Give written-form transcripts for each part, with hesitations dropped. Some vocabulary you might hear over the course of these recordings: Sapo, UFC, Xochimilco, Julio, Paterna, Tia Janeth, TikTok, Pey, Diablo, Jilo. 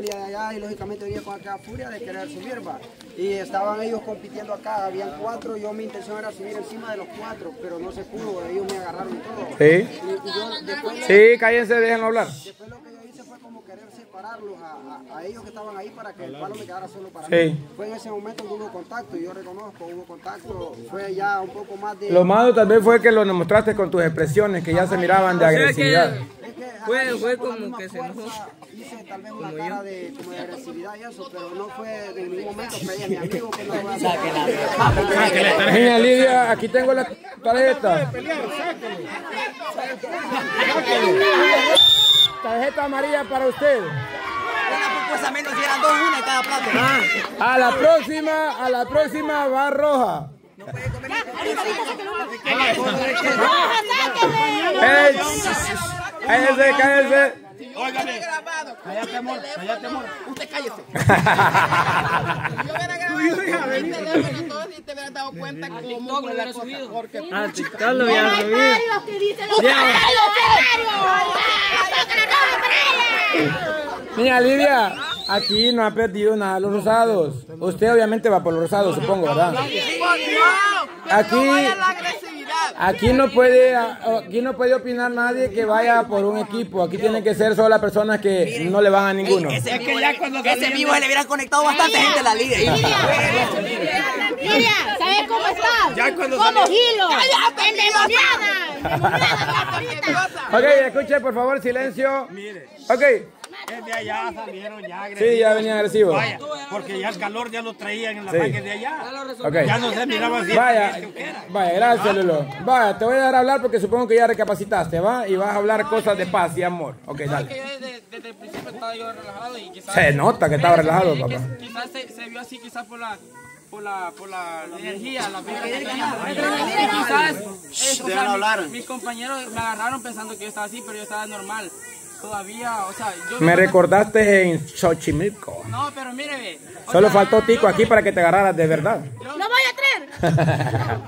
Venía de allá y lógicamente venía con aquella furia de querer subir, va. Y estaban ellos compitiendo acá, habían cuatro, yo mi intención era subir encima de los cuatro, pero no se pudo, ellos me agarraron todo. Sí, y yo, después, sí, cállense, déjenlo hablar. Después lo que yo hice fue como querer separarlos a ellos que estaban ahí para que el palo me quedara solo para mí. Fue en ese momento que hubo contacto, y yo reconozco, hubo contacto, fue ya un poco más de... Lo malo tal vez fue que lo demostraste con tus expresiones, que ya se miraban de agresividad. Fue como que se enojó. Hice tal vez una cara de agresividad y eso, pero no fue de ningún momento que ella, mi amigo, que no va a sacar. Niña Lidia, aquí tengo la tarjeta. Tarjeta amarilla para usted. Una propuesta menos, si eran dos, una en cada plato. A la próxima va roja. No puede comer. Cállese, cállese. Óigame. Cállate, amor. Cállate, amor. Usted cállese. Si yo hubiera grabado el teléfono todo, si te hubieras dado cuenta cómo lo hubiera subido. Al TikTok lo hubiera subido. ¡Los que dicen los canarios! Mira, Lidia, aquí no ha perdido nada los rosados. Usted obviamente va por los rosados, supongo, ¿verdad? Aquí no puede opinar nadie que vaya por un equipo. Aquí tienen que ser solo las personas que no le van a ninguno. Es que ya cuando ese vivo se le hubieran conectado bastante gente a la líder. Lidia, ¿sabes cómo estás? Como Jilo. ¡Endemoniada! Ok, escuche por favor, silencio. Ok. Desde allá salieron ya agresivos. Sí, ya venían agresivos. Vaya, porque ya el calor ya lo traían en la banca de allá. Okay. Ya no se miraba así. Vaya, gracias, Lolo. Vaya, te voy a dejar hablar porque supongo que ya recapacitaste, ¿va? Y vas a hablar cosas de paz y amor. Ok, no, dale. Es que desde el principio estaba yo relajado y quizás... Se nota que estaba relajado, papá. Quizás se vio así, quizás por la... Por la energía, la vibra que quizás mis compañeros me agarraron pensando que yo estaba así, pero yo estaba normal. Todavía, o sea, yo... Me recordaste en Xochimilco. No, pero mire, solo faltó Tico aquí para que te agarraras de verdad. ¡Lo voy a traer!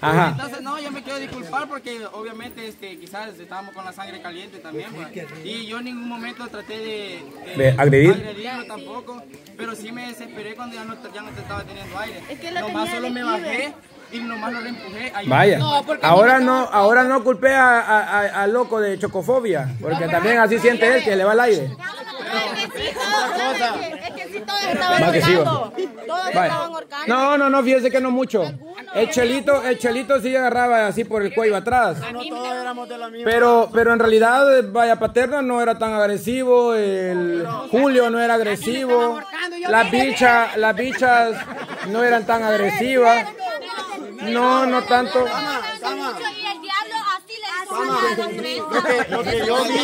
Ajá. Entonces, no, yo me quiero disculpar porque obviamente quizás estábamos con la sangre caliente también. Pues, y yo en ningún momento traté de agredirlo tampoco. Pero sí me desesperé cuando ya no te estaba teniendo aire. Es que nomás solo me bajé. Y nomás lo reempujé. Vaya, no, ahora no culpe al loco de chocofobia, porque también así siente él que le va el aire. Es que sí, todos estaban ahorcando. Todos estaban ahorcando. No, fíjese que no mucho. El chelito sí agarraba así por el cuello atrás. Pero en realidad, vaya, Paterna no era tan agresivo, el Julio no era agresivo, las bichas no eran tan agresivas. No tanto. Y el diablo así le hizo a los tres. Lo que yo vi.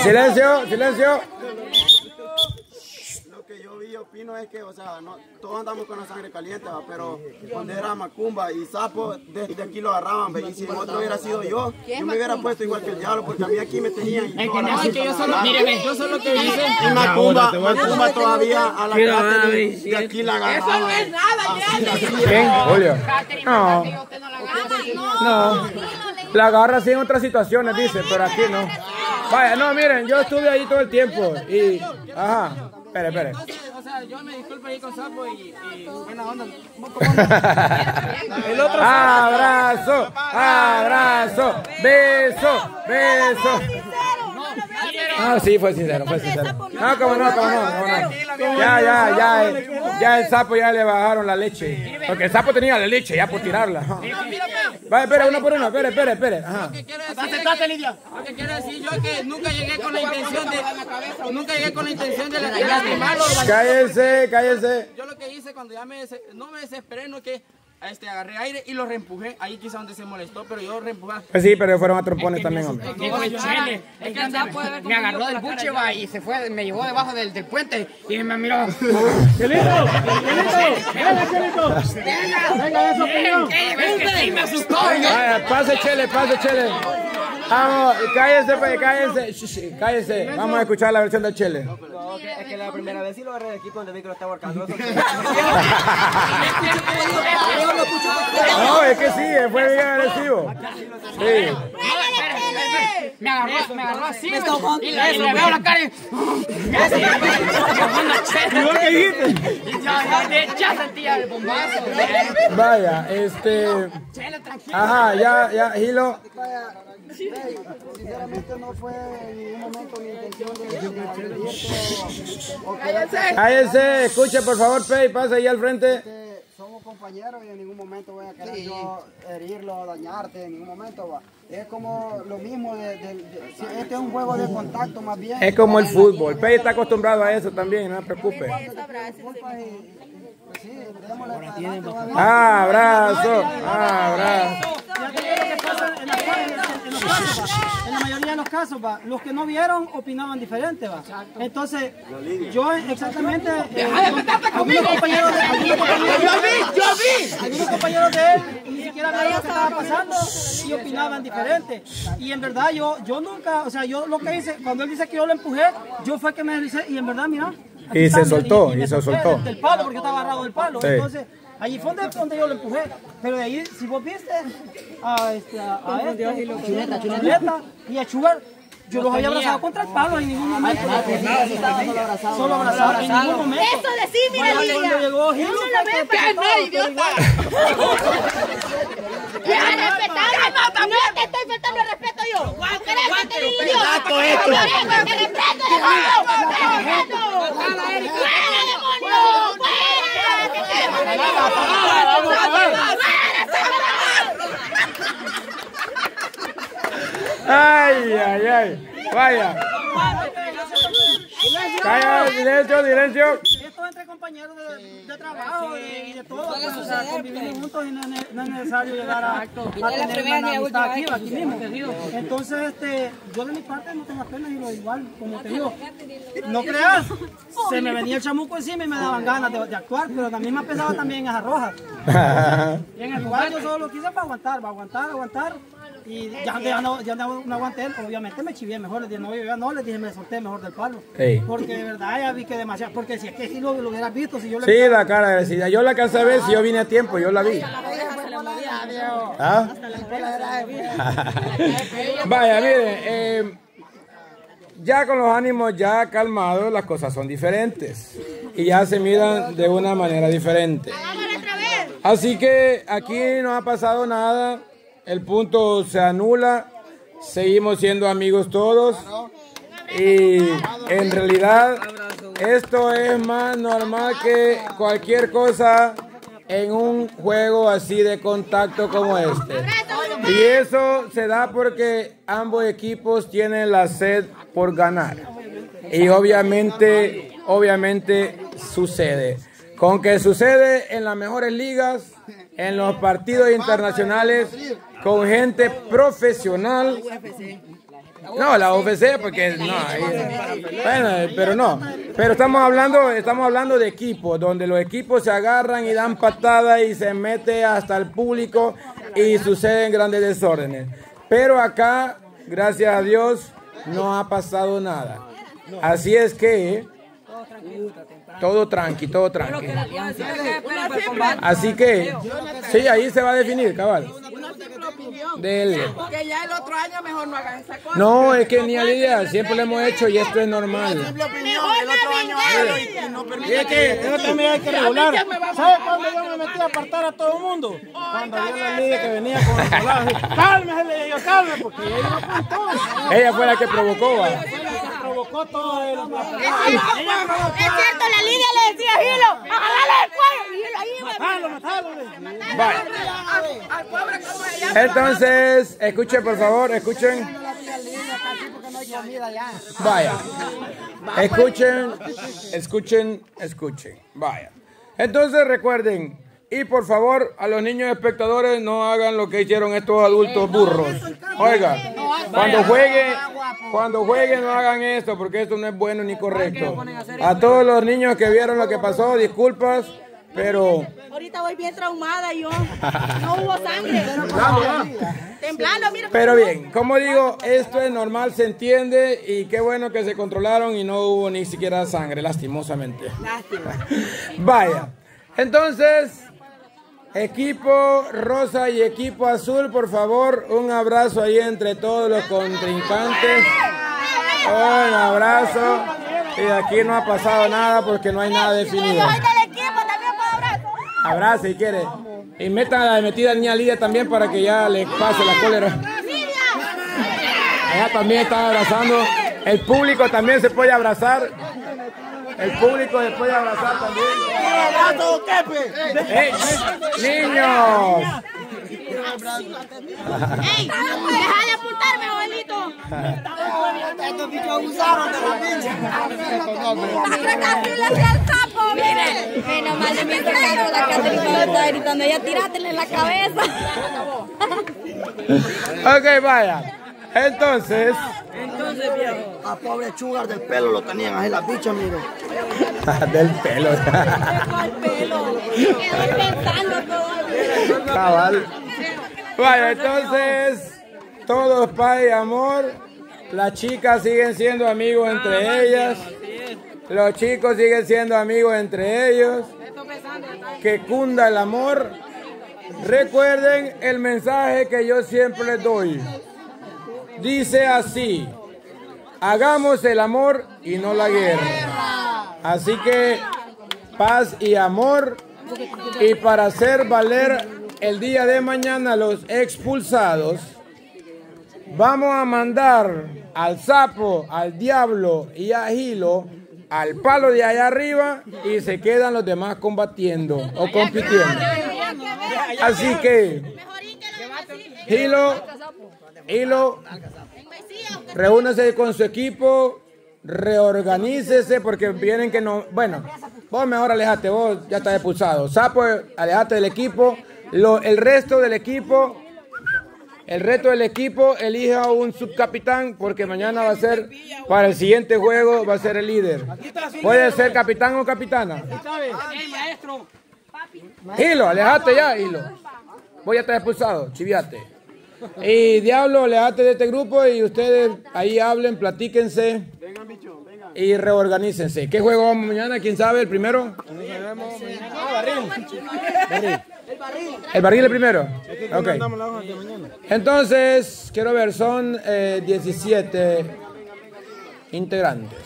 Silencio. Opino es que, o sea, no, todos andamos con la sangre caliente, ¿va? Pero cuando era Macumba y Sapo, desde aquí lo agarraban, ¿ve? Y si otro hubiera sido yo me hubiera puesto igual que el diablo, porque a mí aquí me tenían. Yo solo que hice. Y Macumba todavía a la Catherine, de aquí la agarraban. Eso no es nada, ya. ¿Quién? Catherine, usted no la agarra. No, la agarra así en otras situaciones, dice, pero aquí no. Vaya, no, miren, yo estuve ahí todo el tiempo y, ajá. Espere. Entonces, o sea, yo me disculpo ahí con Sapo y buena onda. El otro abrazo, beso. Ah, sí, fue sincero. No, Ya el Sapo ya le bajaron la leche. Porque el Sapo tenía la leche ya por tirarla. Vale, espera, una por una, espere. Ajá. Lo que quiero decir yo es que nunca llegué con la intención de lastimarlo. Cállense. Yo lo que hice cuando ya no me desesperé, no que... agarré aire y lo reempujé. Ahí quizá donde se molestó, pero yo reempujé. Pues sí, pero fueron a trompones también, hombre. Es que me agarró del buche, va, y se fue, me llevó debajo del puente y me miró. ¡Chelito! ¡Venga, de su opinión! ¡Me asustó! ¡Pase, Chele! Vamos, cállense. Vamos a escuchar la versión de Chele. No, es que la primera vez sí lo agarré de aquí cuando el micro estaba ahorcando. No, es que sí, fue bien agresivo. Sí. Me agarró así. Me veo la cara y bombazo. Vaya, ajá, ya, Jilo. Sinceramente no fue en ningún momento mi intención de... Cállese, escuche por favor, Pey, pasa ahí al frente. Somos compañeros y en ningún momento voy a querer yo herirlo, dañarte, en ningún momento va. Es como lo mismo, este es un juego de contacto más bien. Es como el fútbol, Pey está acostumbrado a eso también, no se preocupe. Abrazo, abrazo. En la mayoría de los casos, va, los que no vieron opinaban diferente, va. Entonces, yo exactamente... Algunos compañeros de él ni siquiera hablaron lo que estaba pasando y opinaban diferente. Y en verdad yo nunca, o sea, yo lo que hice, cuando él dice que yo lo empujé, yo fue que me deslicé y en verdad, mira... Y se soltó, y se soltó. Del palo, porque estaba agarrado del palo, entonces... Allí fue donde yo lo empujé, pero de ahí, si vos viste a Chuleta y a Chugar, yo los había abrazado contra el palo en ningún momento. Solo abrazado en ningún momento. Eso decí, mira, Julio. Yo no lo veo, pero no, idiota. No te estoy faltando el respeto yo. ¡Guáquete, idiota! ¡Te respeto, demonio! ¡Fuera, ay, ay, ay, vaya. Calla, silencio, silencio. Esto entre compañeros de trabajo y de todo. O sea, convivimos juntos y no es necesario llegar a tener una amistad aquí mismo. Entonces, yo de mi parte no tengo pena y lo igual, como te digo. No creas, se me venía el chamuco encima y me daban ganas de actuar, pero también me pesaba también esas rojas. Y en el lugar yo solo quise para aguantar. Y ya no aguanté, obviamente me chivié mejor, les dije, me solté mejor del palo. Sí. Porque de verdad ya vi que demasiado, porque si es que si lo hubieras visto, si yo le... Sí, la cara agresiva, yo la alcancé a ver, si yo vine a tiempo, yo la vi. ¿Ah? Vaya, miren, ya con los ánimos ya calmados, las cosas son diferentes. Y ya se miran de una manera diferente. Así que aquí no ha pasado nada. El punto se anula, seguimos siendo amigos todos y en realidad esto es más normal que cualquier cosa en un juego así de contacto como este. Y eso se da porque ambos equipos tienen la sed por ganar y obviamente sucede. Con que sucede en las mejores ligas, en los partidos internacionales, con gente profesional. No, la UFC, porque no. Bueno, pero no. Pero estamos hablando de equipos, donde los equipos se agarran y dan patadas y se mete hasta el público y suceden grandes desórdenes. Pero acá, gracias a Dios, no ha pasado nada. Así es que todo tranqui. Así que, sí, ahí se va a definir, cabal. Que ya el otro año mejor no hagan esa cosa. No, es que ni a Lidia, siempre lo hemos hecho y esto es normal. Y es que eso también hay que regular. ¿Sabes cuándo yo me metí a apartar a todo el mundo? Cuando yo la Lidia que venía con el colado, cálmese, le digo, cálmese, porque ella no apuntó. Ella fue la que provocó, va. Es cierto, la Lidia le decía a Jilo, ¡agárrale el cuello! Jilo, ahí, entonces, escuchen por favor, escuchen. Vaya. Escuchen. Vaya. Entonces recuerden, y por favor, a los niños espectadores no hagan lo que hicieron estos adultos burros. Oiga, cuando jueguen no hagan esto, porque esto no es bueno ni correcto. A todos los niños que vieron lo que pasó, disculpas, pero... Ahorita voy bien traumada yo. No hubo sangre. Temblando, mira. Pero bien, como digo, esto es normal, se entiende, y qué bueno que se controlaron y no hubo ni siquiera sangre, lastimosamente. Lástima. Vaya, entonces... Equipo rosa y equipo azul, por favor, un abrazo ahí entre todos los contrincantes. Un abrazo. Y de aquí no ha pasado nada porque no hay nada definido. Abrazo si quiere. Y metan a la metida niña Lidia también para que ya le pase la cólera. Ella también está abrazando. El público también se puede abrazar. El público se puede abrazar también. ¡Ey! ¡Niños! ¡Ey! ¡Deja de apuntarme, abuelito! Estos bichos abusaron de la pincha. Miren, menos mal de mientras la Caterina estaba gritando, ya tirátele en la cabeza. Ok, vaya. Entonces, viejo. A pobre chugar del pelo lo tenían ahí las bichas, miren. Del pelo. Quedó pensando todo. Cabal. Bueno, entonces, todos paz y amor. Las chicas siguen siendo amigos entre ellas. Los chicos siguen siendo amigos entre ellos. Que cunda el amor. Recuerden el mensaje que yo siempre les doy. Dice así: hagamos el amor y no la guerra. Así que paz y amor. Y para hacer valer el día de mañana los expulsados, vamos a mandar al Sapo, al Diablo y a Jilo al palo de allá arriba, y se quedan los demás combatiendo o compitiendo. Así que Jilo, reúnese con su equipo, reorganícese porque vienen que no. Bueno, vos mejor alejate, vos ya estás expulsado. Sapo, alejate del equipo. El resto del equipo elija un subcapitán, porque mañana va a ser, para el siguiente juego, va a ser el líder. Puede ser capitán o capitana. Jilo, alejate ya, Jilo. Vos ya estás expulsado, chiviate. Y Diablo, alejate de este grupo y ustedes ahí hablen, platíquense y reorganícense. ¿Qué juego vamos mañana? ¿Quién sabe? ¿El primero? ¿El barril el primero? Ok. Entonces, quiero ver, son 17 integrantes.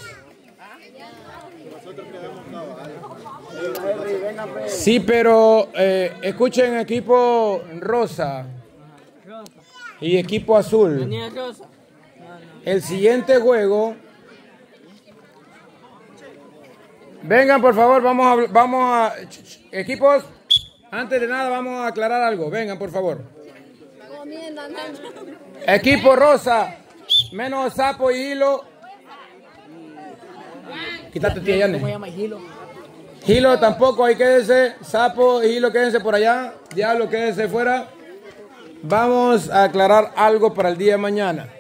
Sí, pero escuchen, equipo rosa y equipo azul. El siguiente juego. Vengan, por favor, vamos a equipos. Antes de nada vamos a aclarar algo. Vengan, por favor. Equipo rosa, menos Sapo y Jilo. Quítate, tía Janeth. Jilo tampoco, ahí quédense. Sapo y Jilo, quédense por allá. Diablo, quédense fuera. Vamos a aclarar algo para el día de mañana.